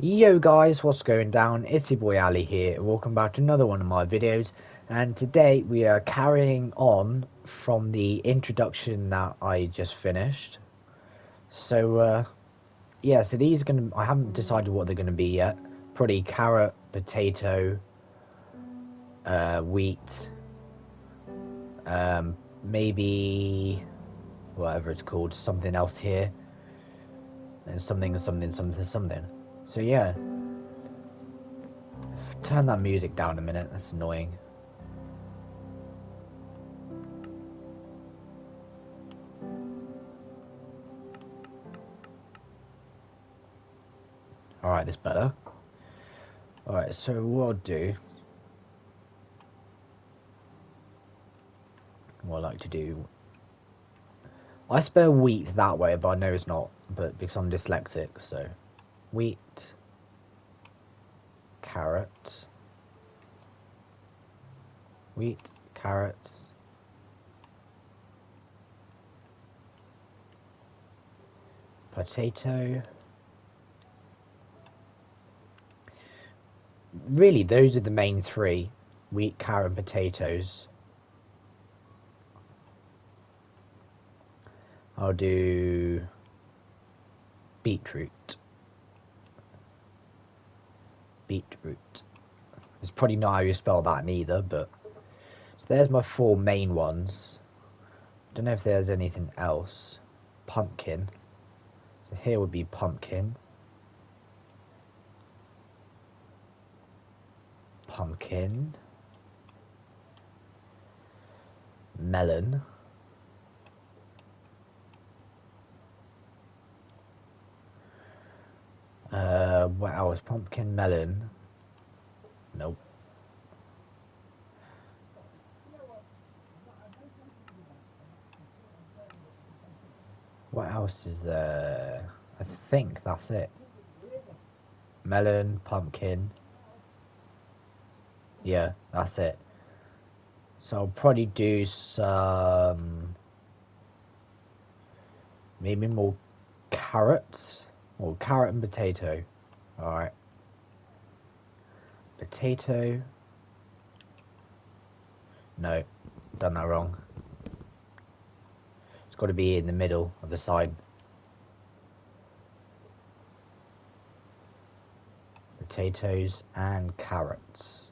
Yo guys, what's going down? It's your boy Ali here. Welcome back to another one of my videos, and today we are carrying on from the introduction that I just finished. So yeah, so these are gonna, I haven't decided what they're gonna be yet. Probably carrot, potato, wheat, maybe whatever it's called, something else here, and something. So yeah, turn that music down a minute, that's annoying. Alright, that's better. Alright, so what I'll do, what I like to do, I spell wheat that way, but I know it's not, but because I'm dyslexic, so. Wheat, carrot, wheat, carrots, potato. Really, those are the main three, wheat, carrot and potatoes. I'll do beetroot. Beetroot. It's probably not how you spell that neither, but so there's my four main ones. Don't know if there's anything else. Pumpkin. So here would be pumpkin. Pumpkin. Melon. What else? Pumpkin, melon. Nope. What else is there? I think that's it. Melon, pumpkin. Yeah, that's it. So I'll probably do some, maybe more carrots. Or carrot and potato. Alright. Potato. No, done that wrong. It's got to be in the middle of the side. Potatoes and carrots.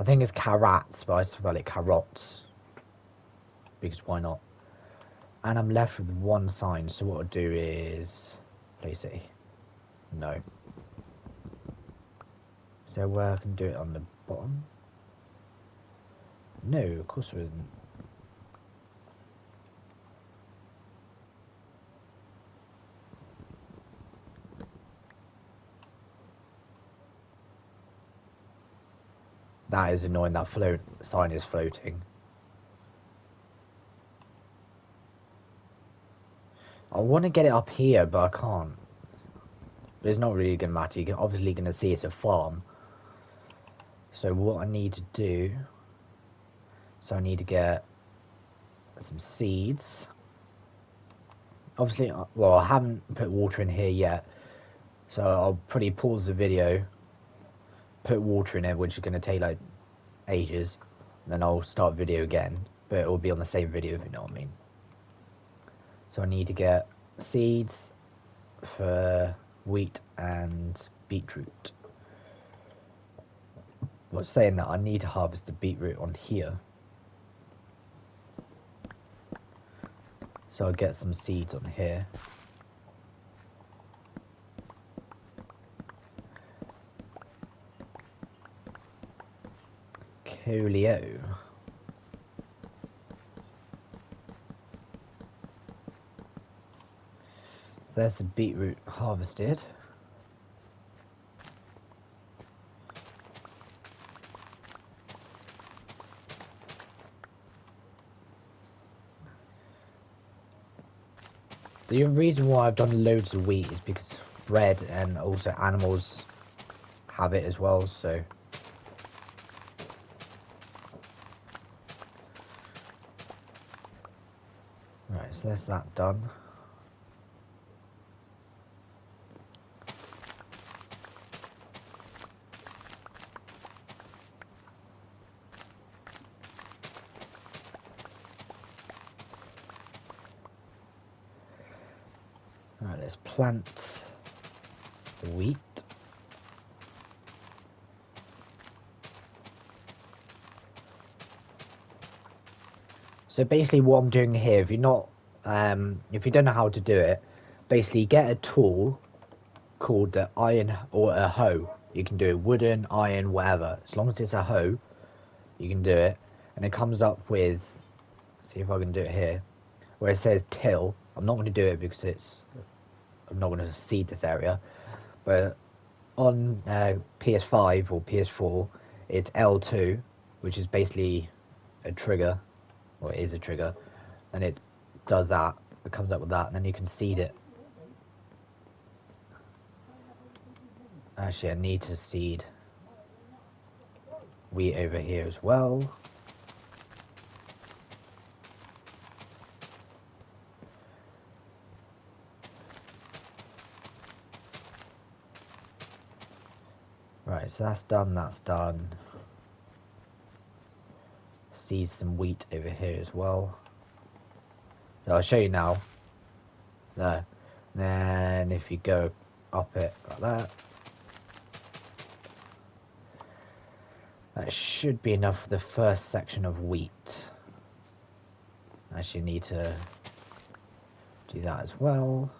I think it's carrots, but I spell it carrots. Because why not? And I'm left with one sign, so what I'll do is place it. No. Is there where I can do it on the bottom? No, of course there isn't. That is annoying, that float sign is floating. I want to get it up here, but I can't. But it's not really going to matter. You're obviously going to see it's a farm. So what I need to do, so I need to get some seeds. Obviously, well, I haven't put water in here yet. So I'll probably pause the video, put water in it, which is going to take like ages, and then I'll start video again, but it will be on the same video, if you know what I mean. So I need to get seeds for wheat and beetroot. Well, saying that, I need to harvest the beetroot on here, so I'll get some seeds on here. Julio. So there's the beetroot harvested. The reason why I've done loads of wheat is because bread and also animals have it as well, so. So there's that done. Right, let's plant the wheat. So basically what I'm doing here, if you're not, if you don't know how to do it, basically get a tool called the iron or a hoe. You can do it wooden, iron, whatever. As long as it's a hoe, you can do it. And it comes up with, see if I can do it here, where it says till. I'm not going to do it because it's, I'm not going to seed this area. But on PS5 or PS4, it's L2, which is basically a trigger. Well, it is a trigger, and it does that. It comes up with that, and then you can seed it. Actually, I need to seed wheat over here as well. Right, so that's done. That's done. Seed some wheat over here as well. So I'll show you now. There. And then if you go up it like that, that should be enough for the first section of wheat. Actually, you need to do that as well.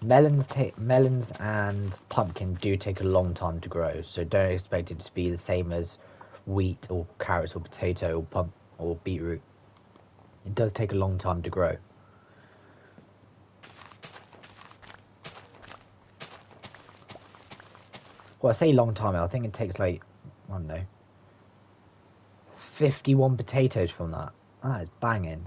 Melons and pumpkin do take a long time to grow, so don't expect it to be the same as wheat or carrots or potato or beetroot. It does take a long time to grow. Well, I say long time, I think it takes like, I don't know, 51 potatoes from that. That is banging.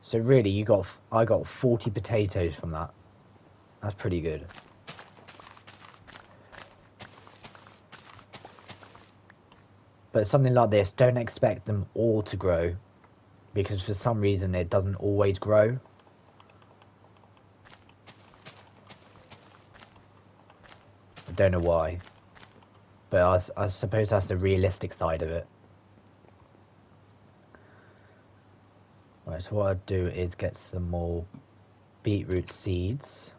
So really, you got, I got 40 potatoes from that. That's pretty good. But something like this, don't expect them all to grow, because for some reason it doesn't always grow. I don't know why, but I suppose that's the realistic side of it. Right, so what I'd do is get some more beetroot seeds,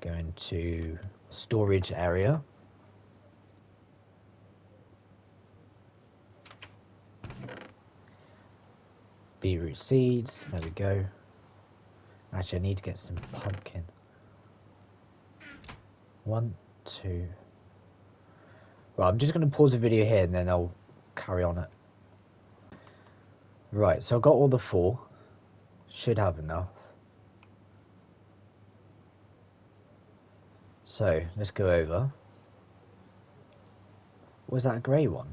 go into storage area, beetroot seeds, there we go. Actually, I need to get some pumpkin. 1, 2. Right, I'm just going to pause the video here and then I'll carry on it. Right, so I've got all the 4. Should have enough. So, let's go over. Was that a grey one?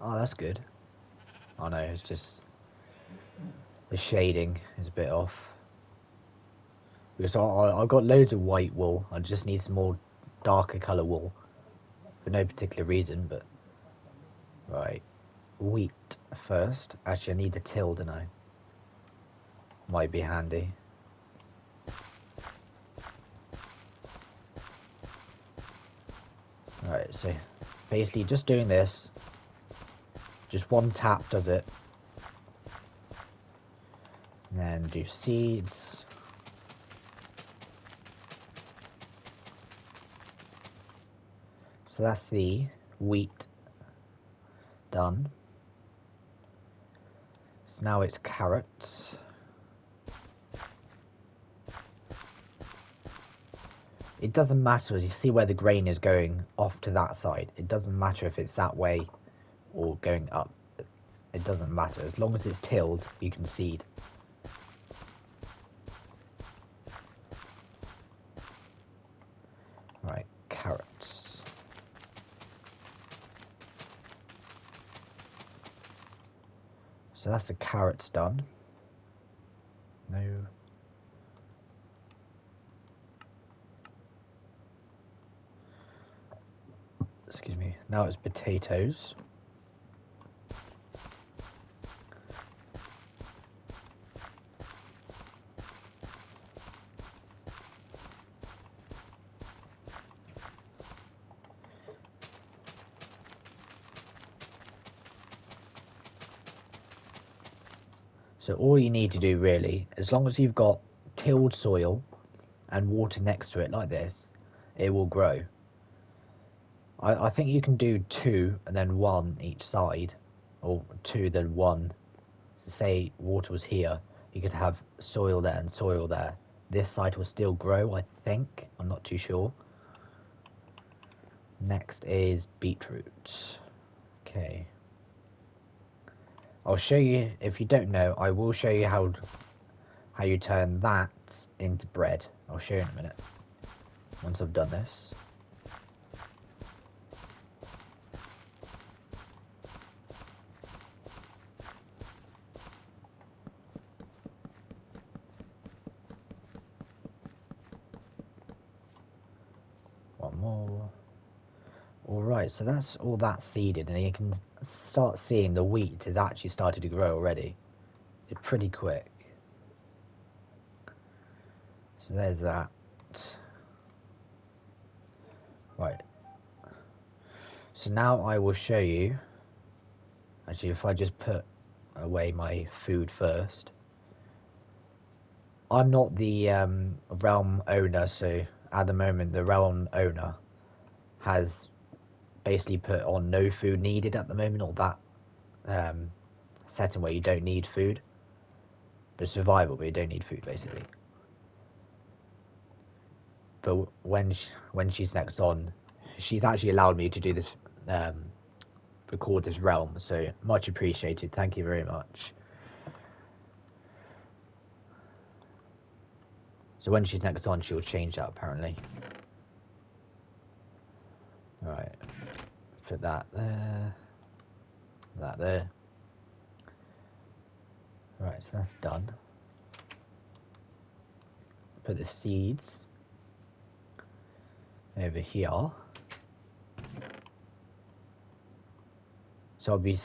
Oh, that's good. Oh no, it's just the shading is a bit off. Because I've got loads of white wool. I just need some more darker colour wool. For no particular reason, but... Right. Wheat first. Actually, I need a till, don't I? Might be handy. Alright, so basically just doing this. Just one tap does it. And then do seeds. So that's the wheat done. Now it's carrots. It doesn't matter, as you see where the grain is going off to that side. It doesn't matter if it's that way or going up. It doesn't matter. As long as it's tilled, you can seed. Right, carrots. So that's the carrots done. No. Now it's potatoes. So all you need to do really, as long as you've got tilled soil and water next to it like this, it will grow. I think you can do 2 and then 1 each side, or 2 then 1. So say water was here, you could have soil there and soil there. This side will still grow, I think. I'm not too sure. Next is beetroot. Okay. I'll show you, if you don't know, I will show you how you turn that into bread. I'll show you in a minute, once I've done this. One more. Alright, so that's all that seeded, and you can start seeing the wheat has actually started to grow already. It's pretty quick. So there's that. Right. So now I will show you. Actually, if I just put away my food first. I'm not the realm owner, so at the moment the realm owner has basically put on no food needed at the moment, or that setting where you don't need food. But survival, but you don't need food basically. But when she's next on, she's actually allowed me to do this, record this realm, so much appreciated, thank you very much. So when she's next on, she'll change that apparently. Alright, put that there, that there. Alright, so that's done. Put the seeds over here. So I'll be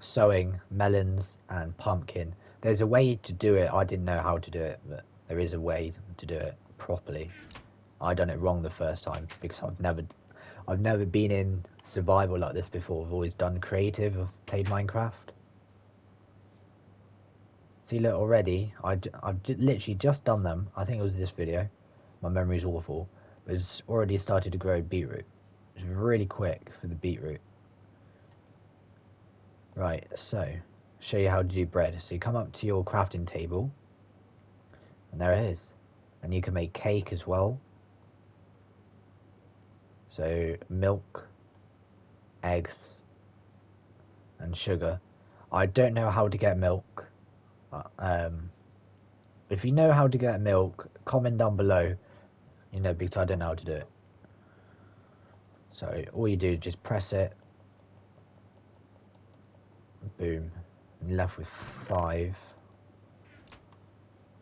sowing melons and pumpkin. There's a way to do it. I didn't know how to do it, but there is a way to do it properly. I done it wrong the first time because I've never been in survival like this before. I've always done creative. I've played Minecraft. See, look, already I've literally just done them. I think it was this video. My memory's awful, but it's already started to grow beetroot. It's really quick for the beetroot. Right, so, show you how to do bread. So you come up to your crafting table, and there it is. And you can make cake as well. So, milk, eggs, and sugar. I don't know how to get milk. If you know how to get milk, comment down below. You know, because I don't know how to do it. So all you do is just press it. Boom. I'm left with 5.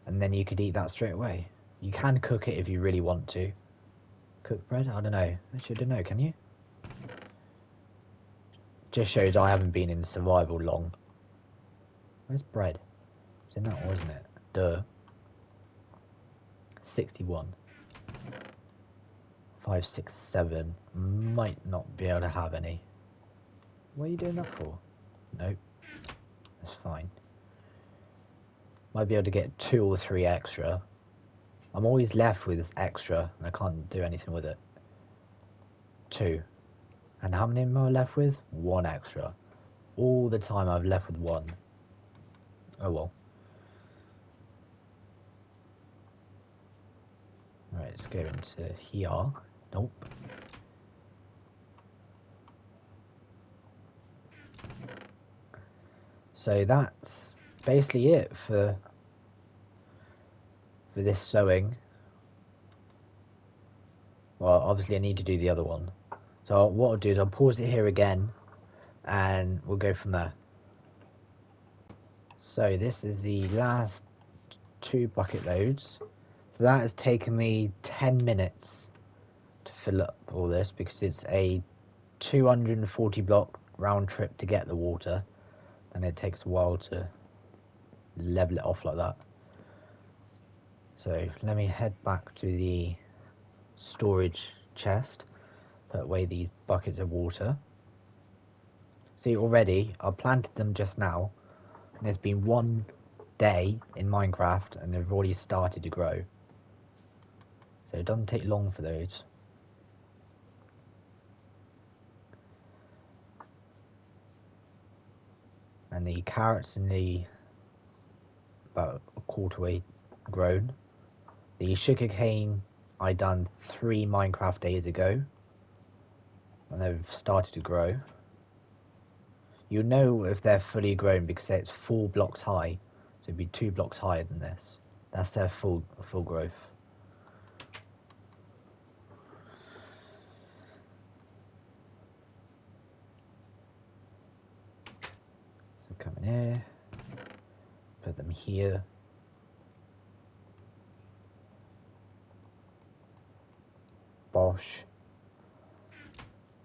And then you could eat that straight away. You can cook it if you really want to. Cook bread? I don't know. Actually, I don't know. Can you? Just shows I haven't been in survival long. Where's bread? It's in that, wasn't it? Duh. 61. 5, 6, 7. Might not be able to have any. What are you doing that for? Nope. That's fine. Might be able to get 2 or 3 extra. I'm always left with extra and I can't do anything with it. 2. And how many am I left with? 1 extra. All the time I've left with 1. Oh well. Right, let's go into here. Nope. So that's basically it for this sewing. Well, obviously I need to do the other one. So what I'll do is I'll pause it here again, and we'll go from there. So this is the last 2 bucket loads. That has taken me 10 minutes to fill up all this because it's a 240 block round trip to get the water, and it takes a while to level it off like that. So let me head back to the storage chest, put away these buckets of water. See, already I planted them just now, and there's been 1 day in Minecraft and they've already started to grow. So it doesn't take long for those. And the carrots in the about a quarter way grown. The sugarcane I done 3 Minecraft days ago, and they've started to grow. You'll know if they're fully grown because it's 4 blocks high, so it'd be 2 blocks higher than this. That's their full growth. Coming here, put them here. Bosh.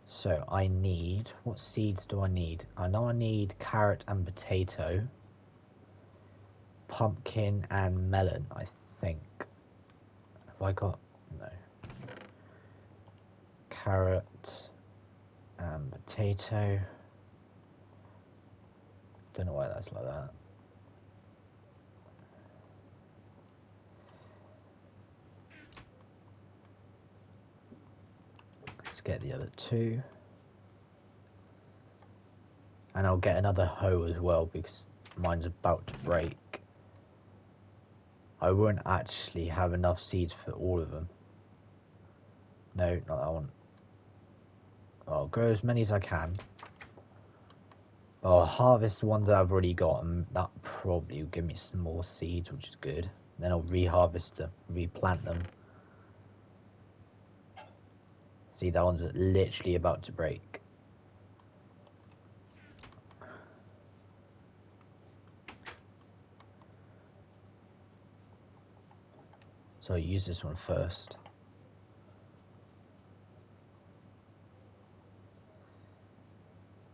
So I need, what seeds do I need? I know I need carrot and potato, pumpkin and melon, I think. Have I got, no. Carrot and potato. Don't know why that's like that. Let's get the other 2. And I'll get another hoe as well because mine's about to break. I won't actually have enough seeds for all of them. No, not that one. I'll grow as many as I can. I'll harvest the ones that I've already got, and that probably will give me some more seeds, which is good. Then I'll reharvest them, replant them. See, that one's literally about to break. So I'll use this one first.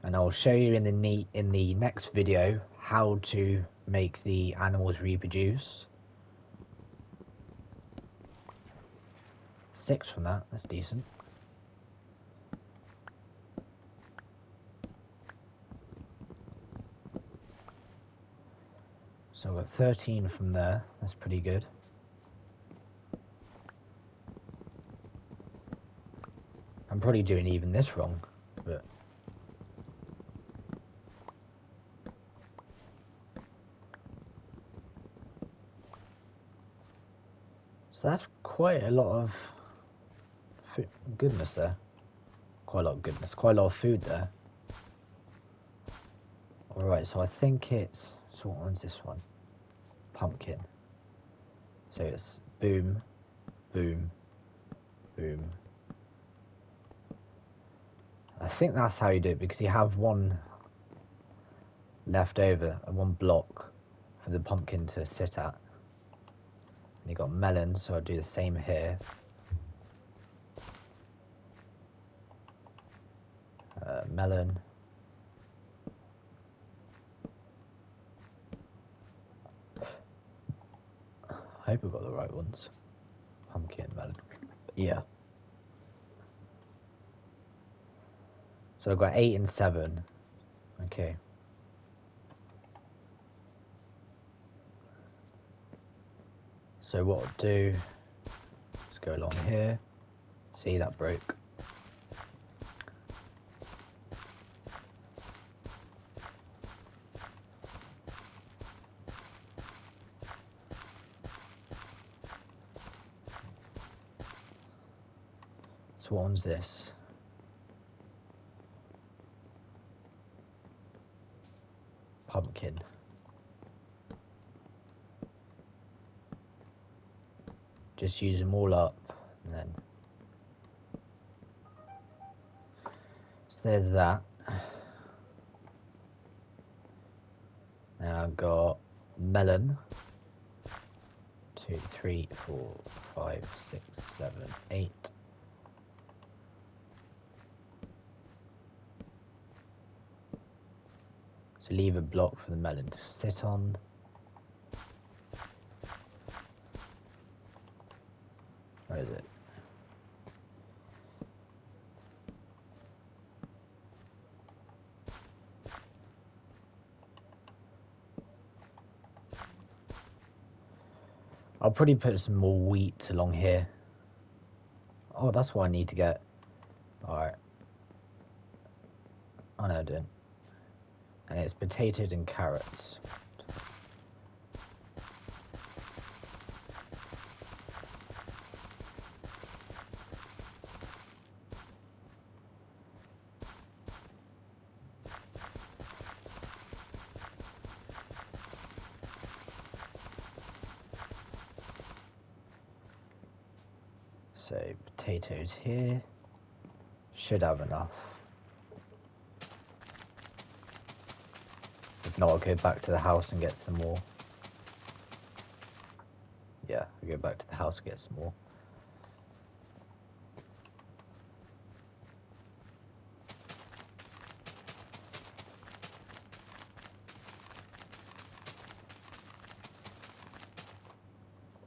And I'll show you in the next video how to make the animals reproduce. 6 from that, that's decent. So we've got 13 from there, that's pretty good. I'm probably doing even this wrong, but... So that's quite a lot of goodness there. Quite a lot of goodness, quite a lot of food there. Alright, so I think it's, so what one's this one? Pumpkin. So it's boom, boom, boom. I think that's how you do it because you have one left over and one block for the pumpkin to sit at. You got melon, so I'll do the same here. Melon. I hope I've got the right ones. Pumpkin, melon. Yeah. So I've got 8 and 7. Okay. So what I'll do, let's go along here, see that broke. So what one's this? Pumpkin. Just use them all up, and then so there's that. Now I've got melon. 2, 3, 4, 5, 6, 7, 8. So leave a block for the melon to sit on. Where is it? I'll probably put some more wheat along here. Oh, that's what I need to get. Alright. Oh no, I didn't. And it's potatoes and carrots. So potatoes here, should have enough. If not, I'll go back to the house and get some more. Yeah, I'll go back to the house and get some more.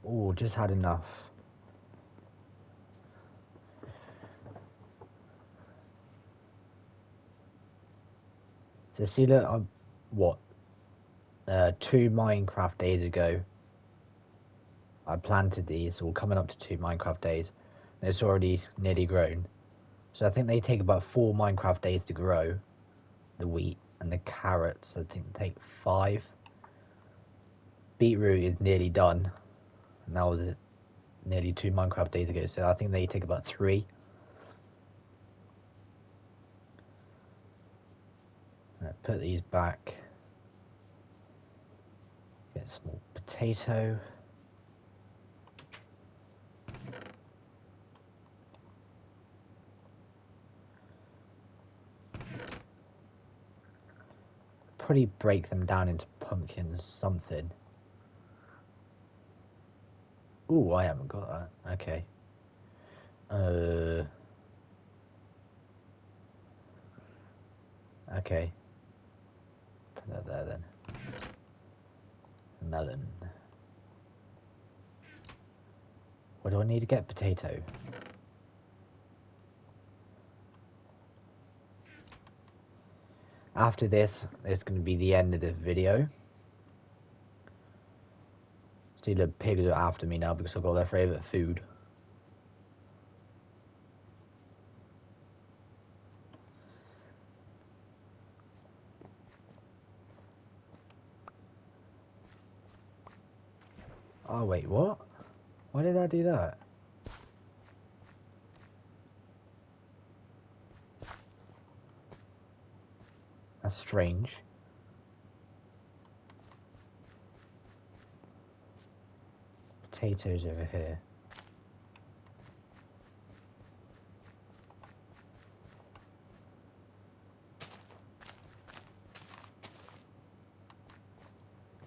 Oh, just had enough. Cecilia, what, 2 Minecraft days ago, I planted these, or coming up to 2 Minecraft days, and it's already nearly grown. So I think they take about 4 Minecraft days to grow, the wheat, and the carrots, I think, take 5. Beetroot is nearly done, and that was nearly 2 Minecraft days ago, so I think they take about 3. Put these back, get a small potato. Probably break them down into pumpkins, something. Ooh, I haven't got that. Okay. Okay. That there then. Melon. What do I need to get? Potato. After this, it's going to be the end of the video. See, the pigs are after me now because I've got their favourite food. Oh wait, what? Why did I do that? That's strange. Potatoes over here.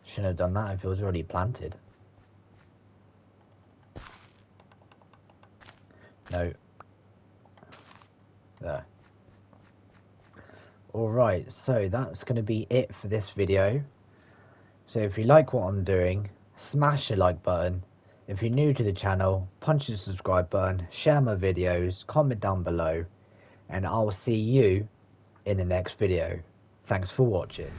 Shouldn't have done that if it was already planted. No. There. Alright, so that's going to be it for this video. So if you like what I'm doing, smash the like button. If you're new to the channel, punch the subscribe button, share my videos, comment down below, and I'll see you in the next video. Thanks for watching.